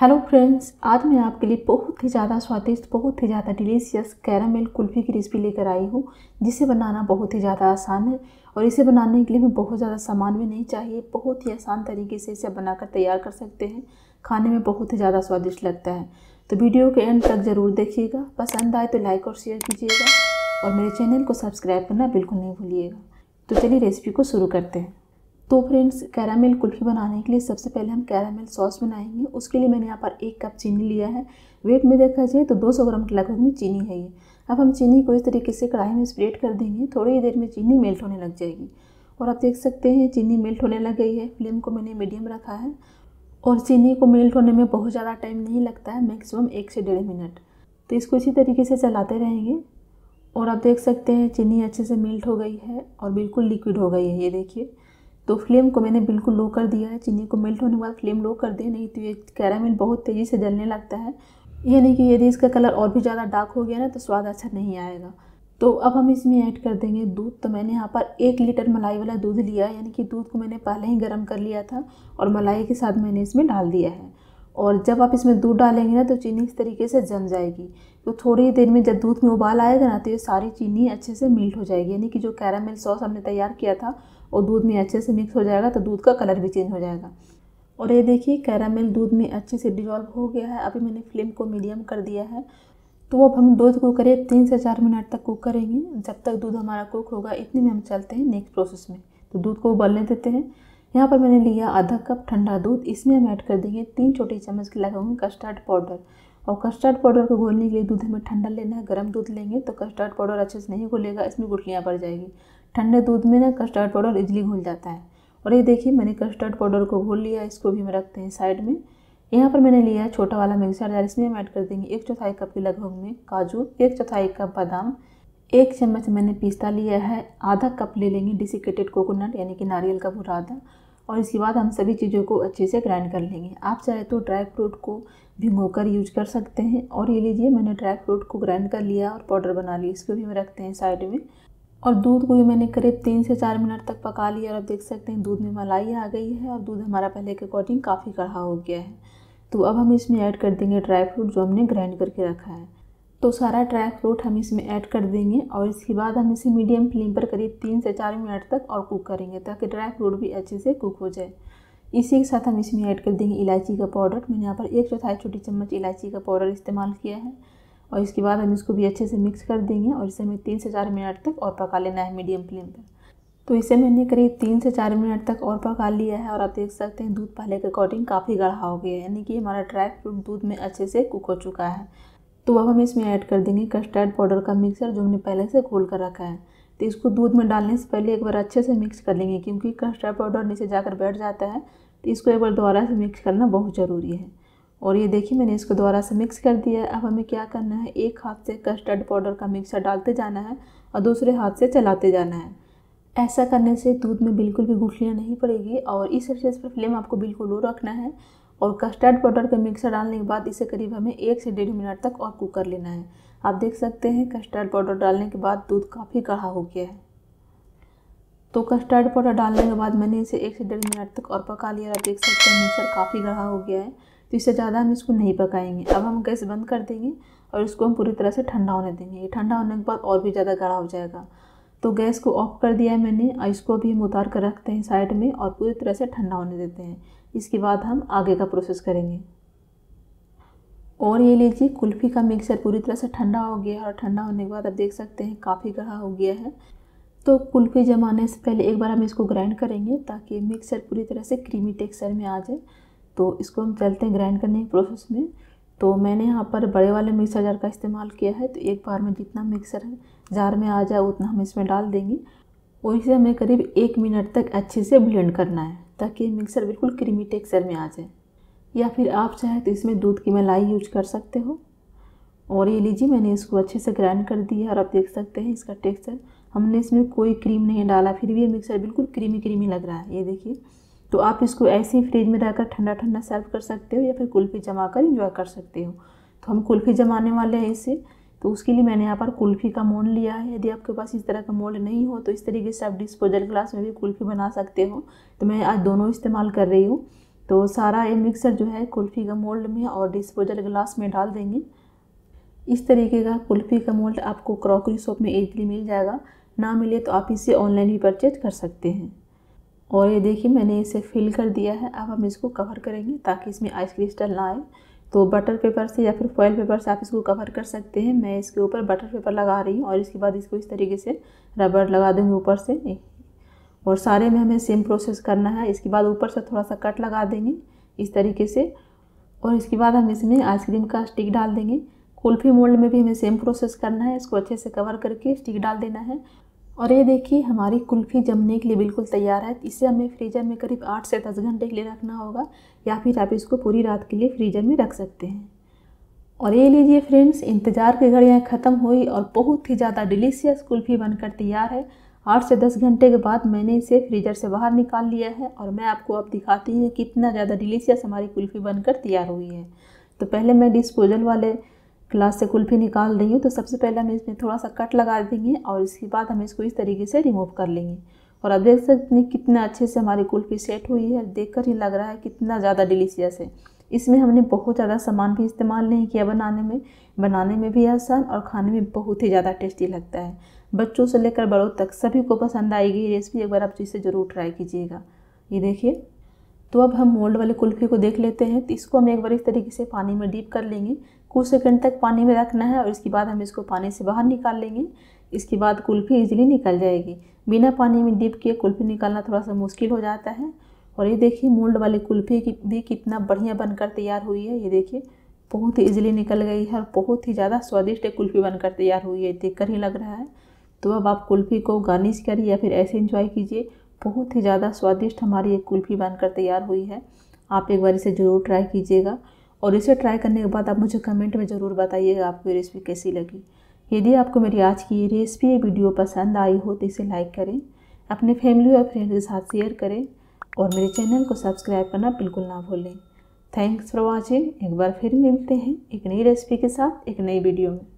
Hello friends, आज मैं आपके लिए बहुत ही ज़्यादा स्वादिष्ट, बहुत ही ज़्यादा डिलीशियस कैरामेल कुल्फ़ी की रेसिपी लेकर आई हूँ, जिसे बनाना बहुत ही ज़्यादा आसान है। और इसे बनाने के लिए हमें बहुत ज़्यादा सामान भी नहीं चाहिए, बहुत ही आसान तरीके से इसे बनाकर तैयार कर सकते हैं। खाने में बहुत ही ज़्यादा स्वादिष्ट लगता है, तो वीडियो के एंड तक ज़रूर देखिएगा। पसंद आए तो लाइक और शेयर कीजिएगा और मेरे चैनल को सब्सक्राइब करना बिल्कुल नहीं भूलिएगा। तो चलिए रेसिपी को शुरू करते हैं। तो फ्रेंड्स, कैरामेल कुल्फ़ी बनाने के लिए सबसे पहले हम कैरामेल सॉस बनाएंगे। उसके लिए मैंने यहाँ पर 1 कप चीनी लिया है। वेट में देखा जाए तो 200 ग्राम के लगभग में चीनी है ये। अब हम चीनी को इस तरीके से कढ़ाई में स्प्रेड कर देंगे। थोड़ी ही देर में चीनी मेल्ट होने लग जाएगी और आप देख सकते हैं चीनी मेल्ट होने लग गई है। फ्लेम को मैंने मीडियम रखा है और चीनी को मेल्ट होने में बहुत ज़्यादा टाइम नहीं लगता है, मैक्सिमम 1 से 1.5 मिनट। तो इसको इसी तरीके से चलाते रहेंगे और आप देख सकते हैं चीनी अच्छे से मेल्ट हो गई है और बिल्कुल लिक्विड हो गई है, ये देखिए। तो फ्लेम को मैंने बिल्कुल लो कर दिया है। चीनी को मेल्ट होने के बाद फ्लेम लो कर दें, नहीं तो ये कैरामेल बहुत तेज़ी से जलने लगता है, यानी कि यदि इसका कलर और भी ज़्यादा डार्क हो गया ना तो स्वाद अच्छा नहीं आएगा। तो अब हम इसमें ऐड कर देंगे दूध। तो मैंने यहाँ पर 1 लीटर मलाई वाला दूध लिया, यानी कि दूध को मैंने पहले ही गर्म कर लिया था और मलाई के साथ मैंने इसमें डाल दिया है। और जब आप इसमें दूध डालेंगे ना तो चीनी इस तरीके से जम जाएगी। तो थोड़ी ही देर में जब दूध में उबाल आएगा ना तो ये सारी चीनी अच्छे से मेल्ट हो जाएगी, यानी कि जो कैरामेल सॉस हमने तैयार किया था और दूध में अच्छे से मिक्स हो जाएगा, तो दूध का कलर भी चेंज हो जाएगा। और ये देखिए कैरामेल दूध में अच्छे से डिजॉल्व हो गया है। अभी मैंने फ्लेम को मीडियम कर दिया है। तो अब हम दूध को करीब 3 से 4 मिनट तक कुक करेंगे। जब तक दूध हमारा कुक होगा, इतने में हम चलते हैं नेक्स्ट प्रोसेस में। तो दूध को उबलने देते हैं। यहाँ पर मैंने लिया 1/2 कप ठंडा दूध। इसमें हम ऐड कर देंगे 3 छोटी चम्मच के लगभग कस्टर्ड पाउडर। और कस्टर्ड पाउडर को घोलने के लिए दूध हमें ठंडा लेना है। गर्म दूध लेंगे तो कस्टर्ड पाउडर अच्छे से नहीं घुलेगा, इसमें गुठलियाँ पड़ जाएगी। ठंडे दूध में ना कस्टर्ड पाउडर इजली घुल जाता है। और ये देखिए मैंने कस्टर्ड पाउडर को घोल लिया, इसको भी हम रखते हैं साइड में। यहाँ पर मैंने लिया छोटा वाला मिक्सर जार। इसमें हम ऐड कर देंगे 1/4 कप के लगभग में काजू, 1/4 कप बादाम, 1 चम्मच मैंने पिस्ता लिया है, 1/2 कप ले लेंगे डिसिकेटेड कोकोनट यानी कि नारियल का भुरा आधा। और इसके बाद हम सभी चीज़ों को अच्छे से ग्राइंड कर लेंगे। आप चाहे तो ड्राई फ्रूट को भिगोकर यूज कर सकते हैं। और ये लीजिए मैंने ड्राई फ्रूट को ग्राइंड कर लिया और पाउडर बना लिया, इसको भी हम रखते हैं साइड में। और दूध को भी मैंने करीब 3 से 4 मिनट तक पका लिया। और आप देख सकते हैं दूध में मलाई आ गई है और दूध हमारा पहले के अकॉर्डिंग काफ़ी गाढ़ा हो गया है। तो अब हम इसमें ऐड कर देंगे ड्राई फ्रूट जो हमने ग्राइंड करके रखा है। तो सारा ड्राई फ्रूट हम इसमें ऐड कर देंगे और इसके बाद हम इसे मीडियम फ्लेम पर करीब 3 से 4 मिनट तक और कुक करेंगे, ताकि ड्राई फ्रूट भी अच्छे से कुक हो जाए। इसी के साथ हम इसमें ऐड कर देंगे इलायची का पाउडर। मैंने यहाँ पर 1/4 छोटी चम्मच इलायची का पाउडर इस्तेमाल किया है। और इसके बाद हम इसको भी अच्छे से मिक्स कर देंगे और इसे हमें 3 से 4 मिनट तक और पका लेना है मीडियम फ्लेम पर। तो इसे मैंने करीब 3 से 4 मिनट तक और पका लिया है। और आप देख सकते हैं दूध पहले के अकॉर्डिंग काफ़ी गाढ़ा हो गया है, यानी कि हमारा ड्राई फ्रूट दूध में अच्छे से कुक हो चुका है। तो अब हम इसमें ऐड कर देंगे कस्टर्ड पाउडर का मिक्सर जो हमने पहले से घोल कर रखा है। तो इसको दूध में डालने से पहले एक बार अच्छे से मिक्स कर लेंगे, क्योंकि कस्टर्ड पाउडर नीचे जाकर बैठ जाता है। तो इसको एक बार दोबारा से मिक्स करना बहुत ज़रूरी है। और ये देखिए मैंने इसको दोबारा से मिक्स कर दिया है। अब हमें क्या करना है, एक हाथ से कस्टर्ड पाउडर का मिक्सर डालते जाना है और दूसरे हाथ से चलाते जाना है। ऐसा करने से दूध में बिल्कुल भी गुठलियाँ नहीं पड़ेगी। और इस स्टेज पर फ्लेम आपको बिल्कुल लो रखना है। और कस्टर्ड पाउडर का मिक्सर डालने के बाद इसे करीब हमें 1 से 1.5 मिनट तक और कुक कर लेना है। आप देख सकते हैं कस्टर्ड पाउडर डालने के बाद दूध काफ़ी गाढ़ा हो गया है। तो कस्टर्ड पाउडर डालने के बाद मैंने इसे 1 से 1.5 मिनट तक और पका लिया। आप देख सकते हैं मिक्सर काफ़ी गाढ़ा हो गया है, तो इससे ज़्यादा हम इसको नहीं पकाएंगे। अब हम गैस बंद कर देंगे और इसको हम पूरी तरह से ठंडा होने देंगे। ये ठंडा होने के बाद और भी ज़्यादा गाढ़ा हो जाएगा। तो गैस को ऑफ कर दिया है मैंने और इसको भी हम उतार कर रखते हैं साइड में और पूरी तरह से ठंडा होने देते हैं। इसके बाद हम आगे का प्रोसेस करेंगे। और ये लीजिए कुल्फ़ी का मिक्सर पूरी तरह से ठंडा हो गया है। और ठंडा होने के बाद आप देख सकते हैं काफ़ी गाढ़ा हो गया है। तो कुल्फ़ी जमाने से पहले एक बार हम इसको ग्राइंड करेंगे, ताकि मिक्सर पूरी तरह से क्रीमी टेक्सचर में आ जाए। तो इसको हम चलते हैं ग्राइंड करने के प्रोसेस में। तो मैंने यहाँ पर बड़े वाले मिक्सर जार का इस्तेमाल किया है। तो एक बार में जितना मिक्सर जार में आ जाए उतना हम इसमें डाल देंगे। और इसे हमें करीब 1 मिनट तक अच्छे से ब्लेंड करना है, ताकि मिक्सर बिल्कुल क्रीमी टेक्सचर में आ जाए। या फिर आप चाहे तो इसमें दूध की मलाई यूज कर सकते हो। और ये लीजिए मैंने इसको अच्छे से ग्राइंड कर दिया है। और आप देख सकते हैं इसका टेक्सचर, हमने इसमें कोई क्रीम नहीं डाला, फिर भी ये मिक्सर बिल्कुल क्रीमी क्रीमी लग रहा है, ये देखिए। तो आप इसको ऐसे ही फ्रिज में रहकर ठंडा ठंडा सर्व कर सकते हो, या फिर कुल्फ़ी जमा कर इंजॉय कर सकते हो। तो हम कुल्फ़ी जमाने वाले हैं इसे, तो उसके लिए मैंने यहाँ पर कुल्फ़ी का मोल्ड लिया है। यदि आपके पास इस तरह का मोल्ड नहीं हो तो इस तरीके से आप डिस्पोजल ग्लास में भी कुल्फ़ी बना सकते हो। तो मैं आज दोनों इस्तेमाल कर रही हूँ। तो सारा ये मिक्सर जो है कुल्फ़ी का मोल्ड में और डिस्पोजल ग्लास में डाल देंगे। इस तरीके का कुल्फ़ी का मोल्ड आपको क्रॉकरी शॉप में इजीली मिल जाएगा, ना मिले तो आप इसे ऑनलाइन भी परचेज कर सकते हैं। और ये देखिए मैंने इसे फिल कर दिया है, अब हम इसको कवर करेंगे ताकि इसमें आइस क्रिस्टल ना आए। तो बटर पेपर से या फिर फॉइल पेपर से आप इसको कवर कर सकते हैं। मैं इसके ऊपर बटर पेपर लगा रही हूँ और इसके बाद इसको इस तरीके से रबड़ लगा दूँगी ऊपर से, और सारे में हमें सेम प्रोसेस करना है। इसके बाद ऊपर से थोड़ा सा कट लगा देंगे इस तरीके से, और इसके बाद हम इसमें आइसक्रीम का स्टिक डाल देंगे। कुल्फ़ी मोल्ड में भी हमें सेम प्रोसेस करना है, इसको अच्छे से कवर करके स्टिक डाल देना है। और ये देखिए हमारी कुल्फ़ी जमने के लिए बिल्कुल तैयार है। इसे हमें फ्रीज़र में करीब 8 से 10 घंटे के लिए रखना होगा, या फिर आप इसको पूरी रात के लिए फ्रीज़र में रख सकते हैं। और ये लीजिए फ्रेंड्स, इंतज़ार की घड़ियाँ ख़त्म हुई और बहुत ही ज़्यादा डिलीशियस कुल्फ़ी बनकर तैयार है। 8 से 10 घंटे के बाद मैंने इसे फ्रीज़र से बाहर निकाल लिया है और मैं आपको अब दिखाती हूँ कितना ज़्यादा डिलीशियस हमारी कुल्फ़ी बनकर तैयार हुई है। तो पहले मैं डिस्पोजल वाले ग्लास से कुल्फ़ी निकाल रही हूँ। तो सबसे पहले हम इसमें थोड़ा सा कट लगा देंगे और इसके बाद हम इसको इस तरीके से रिमूव कर लेंगे। और आप देख सकते हैं कितना अच्छे से हमारी कुल्फ़ी सेट हुई है, देख कर ही लग रहा है कितना ज़्यादा डिलीशियस है। इसमें हमने बहुत ज़्यादा सामान भी इस्तेमाल नहीं किया, बनाने में भी आसान और खाने में बहुत ही ज़्यादा टेस्टी लगता है। बच्चों से लेकर बड़ों तक सभी को पसंद आएगी ये रेसिपी, एक बार आप इसे ज़रूर ट्राई कीजिएगा। ये देखिए, तो अब हम मोल्ड वाली कुल्फ़ी को देख लेते हैं। तो इसको हम एक बार इस तरीके से पानी में डीप कर लेंगे, कुछ सेकंड तक पानी में रखना है और इसके बाद हम इसको पानी से बाहर निकाल लेंगे। इसके बाद कुल्फ़ी ईजिली निकल जाएगी। बिना पानी में डीप किए कुल्फ़ी निकालना थोड़ा सा मुश्किल हो जाता है। और ये देखिए मोल्ड वाली कुल्फ़ी भी कितना बढ़िया बनकर तैयार हुई है। ये देखिए बहुत ही ईजिली निकल गई है और बहुत ही ज़्यादा स्वादिष्ट कुल्फ़ी बनकर तैयार हुई है, देख कर ही लग रहा है। तो अब आप कुल्फ़ी को गार्निश करिए या फिर ऐसे एंजॉय कीजिए। बहुत ही ज़्यादा स्वादिष्ट हमारी एक कुल्फ़ी बनकर तैयार हुई है। आप एक बार इसे ज़रूर ट्राई कीजिएगा और इसे ट्राई करने के बाद आप मुझे कमेंट में ज़रूर बताइएगा आपको ये रेसिपी कैसी लगी। यदि आपको मेरी आज की ये रेसिपी वीडियो पसंद आई हो तो इसे लाइक करें, अपने फैमिली और फ्रेंड्स के साथ शेयर करें और मेरे चैनल को सब्सक्राइब करना बिल्कुल ना भूलें। Thanks for watching. एक बार फिर मिलते हैं एक नई रेसिपी के साथ एक नई वीडियो में।